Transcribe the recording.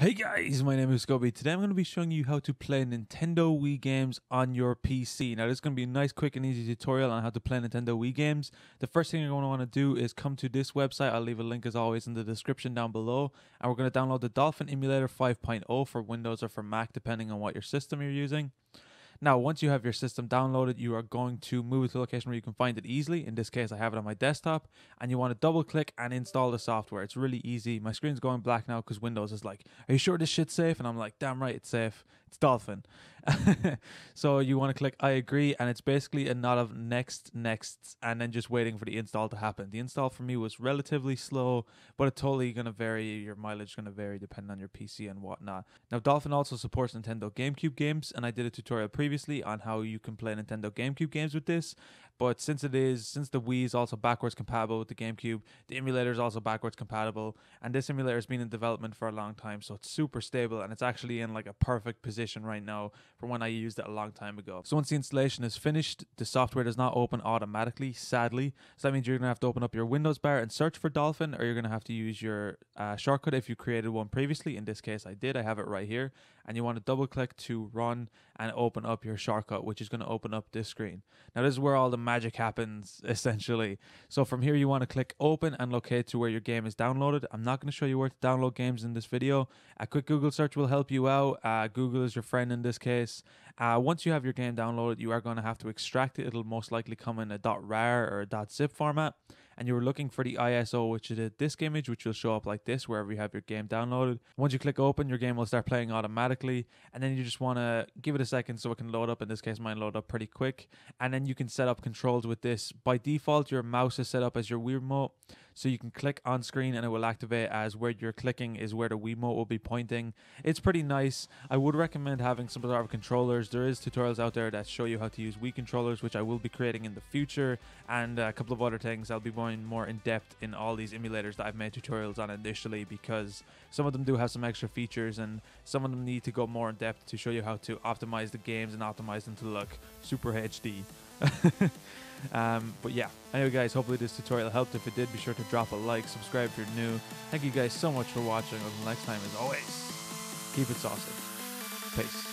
Hey guys, my name is Gobi. Today I'm going to be showing you how to play Nintendo Wii games on your PC. Now this is going to be a nice, quick and easy tutorial on how to play Nintendo Wii games. The first thing you're going to want to do is come to this website. I'll leave a link as always in the description down below. And we're going to download the Dolphin Emulator 5.0 for Windows or for Mac, depending on what your system you're using. Now, once you have your system downloaded, you are going to move it to a location where you can find it easily. In this case, I have it on my desktop, and you want to double click and install the software. It's really easy. My screen's going black now because Windows is like, "Are you sure this shit's safe?" And I'm like, "Damn right, it's safe. It's Dolphin." So you want to click I agree, and it's basically a nod of next, next, and then just waiting for the install to happen. The install for me was relatively slow, but it's totally going to vary. Your mileage is going to vary depending on your PC and whatnot. Now, Dolphin also supports Nintendo GameCube games, and I did a tutorial previously on how you can play Nintendo GameCube games with this, but since the Wii is also backwards compatible with the GameCube, the emulator is also backwards compatible, and this emulator has been in development for a long time, so it's super stable, and it's actually in like a perfect position right now from when I used it a long time ago. So once the installation is finished, the software does not open automatically, sadly, so that means you're gonna have to open up your Windows bar and search for Dolphin, or you're gonna have to use your shortcut if you created one previously. In this case I did, I have it right here, and you want to double click to run and open up your shortcut, which is going to open up this screen. Now this is where all the magic happens essentially. So from here you want to click open and locate to where your game is downloaded. I'm not going to show you where to download games in this video. A quick Google search will help you out. Google is your friend in this case. Once you have your game downloaded, you are going to have to extract it. It'll most likely come in a .rar or a .zip format, and you're looking for the ISO, which is a disk image, which will show up like this wherever you have your game downloaded. Once you click open, your game will start playing automatically, and then you just want to give it a second so it can load up. In this case, mine load up pretty quick, and then you can set up controls with this. By default, your mouse is set up as your Wii remote, so you can click on screen and it will activate as where you're clicking is where the Wiimote will be pointing. It's pretty nice. I would recommend having some sort of controllers. There is tutorials out there that show you how to use Wii controllers, which I will be creating in the future, and a couple of other things. I'll be going more in depth in all these emulators that I've made tutorials on initially, because some of them do have some extra features and some of them need to go more in depth to show you how to optimize the games and optimize them to look super HD. But yeah, anyway guys, hopefully this tutorial helped. If it did, be sure to drop a like, subscribe if you're new. Thank you guys so much for watching. Until next time, as always, keep it saucy. Peace.